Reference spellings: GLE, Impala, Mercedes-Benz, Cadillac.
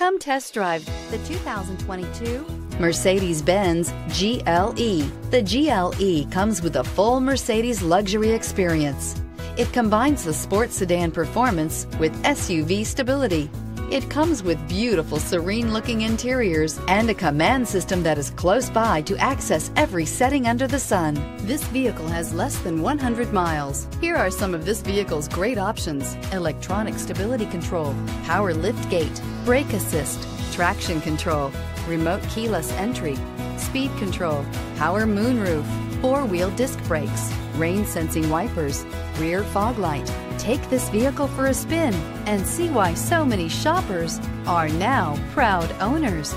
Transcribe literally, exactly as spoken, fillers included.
Come test drive the two thousand twenty-two Mercedes-Benz G L E. The G L E comes with a full Mercedes luxury experience. It combines the sports sedan performance with S U V stability. It comes with beautiful, serene-looking interiors and a command system that is close by to access every setting under the sun. This vehicle has less than one hundred miles. Here are some of this vehicle's great options: electronic stability control, power liftgate, brake assist, traction control, remote keyless entry, speed control, power moonroof, four-wheel disc brakes, rain-sensing wipers, rear fog light. Take this vehicle for a spin and see why so many shoppers are now proud owners.